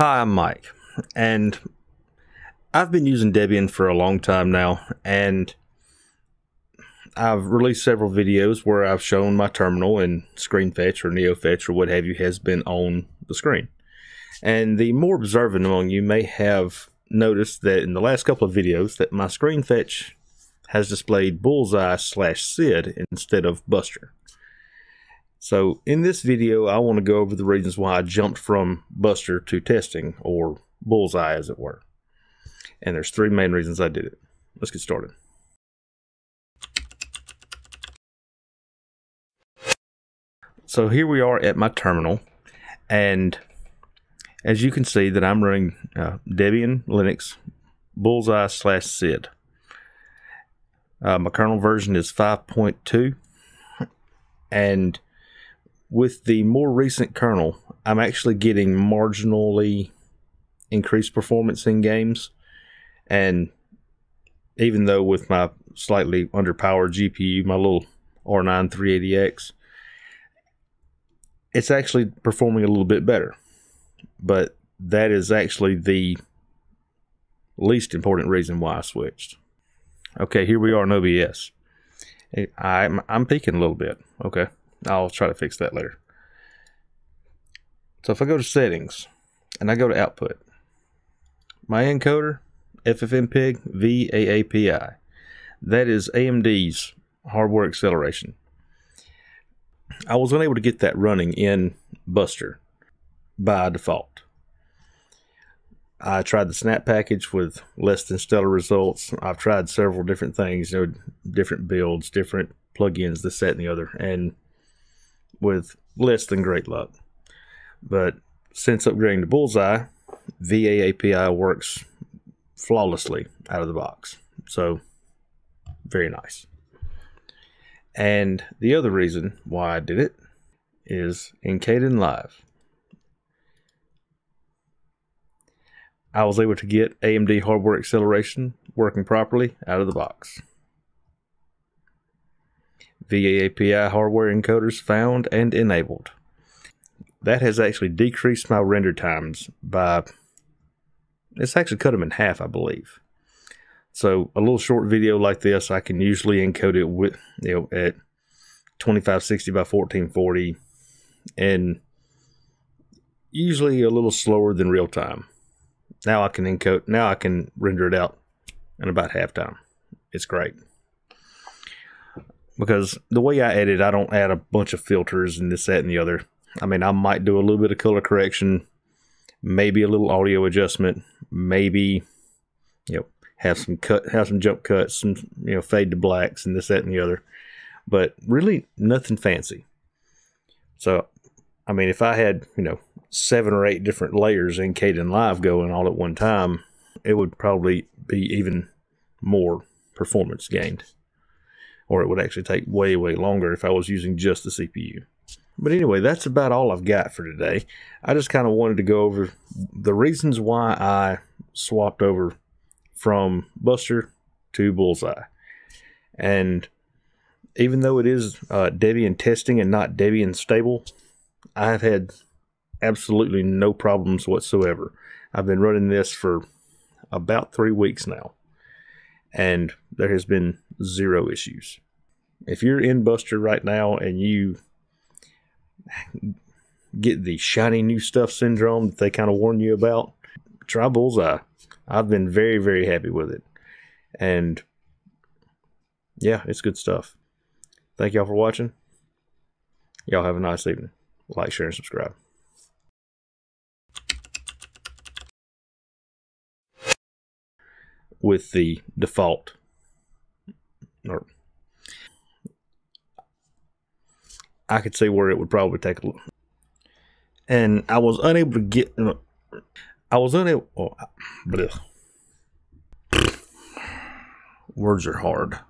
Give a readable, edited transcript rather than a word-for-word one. Hi, I'm Mike, and I've been using Debian for a long time now, and I've released several videos where I've shown my terminal and ScreenFetch or NeoFetch or what have you has been on the screen. And the more observant among you may have noticed that in the last couple of videos that my ScreenFetch has displayed Bullseye / Sid instead of Buster. So in this video, I want to go over the reasons why I jumped from Buster to Testing, or Bullseye as it were. And there's three main reasons I did it. Let's get started. So here we are at my terminal, and as you can see that I'm running Debian Linux Bullseye / Sid. My kernel version is 5.2, and with the more recent kernel, I'm actually getting marginally increased performance in games. And even though with my slightly underpowered GPU, my little R9 380X, it's actually performing a little bit better. But that is actually the least important reason why I switched. Okay, here we are in OBS. I'm peaking a little bit. Okay, I'll try to fix that later. So if I go to settings and I go to output, my encoder, FFmpeg VAAPI. That is AMD's hardware acceleration. I was unable to get that running in Buster by default. I tried the snap package with less than stellar results. I've tried several different things, you know, different builds, different plugins, this, that, and the other, and with less than great luck. But since upgrading to Bullseye, VAAPI works flawlessly out of the box. So very nice. And the other reason why I did it is in Kdenlive, I was able to get AMD hardware acceleration working properly out of the box. VAAPI hardware encoders found and enabled. That has actually decreased my render times by, it's actually cut them in half, I believe. So a little short video like this, I can usually encode it with, you know, at 2560 by 1440, and usually a little slower than real time. Now I can encode, now I can render it out in about half time. It's great. Because the way I edit, I don't add a bunch of filters and this, that, and the other. I mean, I might do a little bit of color correction, maybe a little audio adjustment, maybe, you know, have some jump cuts, some, you know, fade to blacks and this, that, and the other. But really nothing fancy. So, I mean, if I had, you know, 7 or 8 different layers in Kdenlive going all at one time, it would probably be even more performance gained. Or it would actually take way, way longer if I was using just the CPU. But anyway, that's about all I've got for today. I just kind of wanted to go over the reasons why I swapped over from Buster to Bullseye. And even though it is Debian Testing and not Debian Stable, I've had absolutely no problems whatsoever. I've been running this for about 3 weeks now, and there has been zero issues. If you're in Buster right now and you get the shiny new stuff syndrome that they kind of warn you about, try Bullseye. I've been very, very happy with it. And yeah, it's good stuff. Thank y'all for watching. Y'all have a nice evening. Like, share, and subscribe. With the default, or I could see where it would probably take a look. And I was unable to get, words are hard.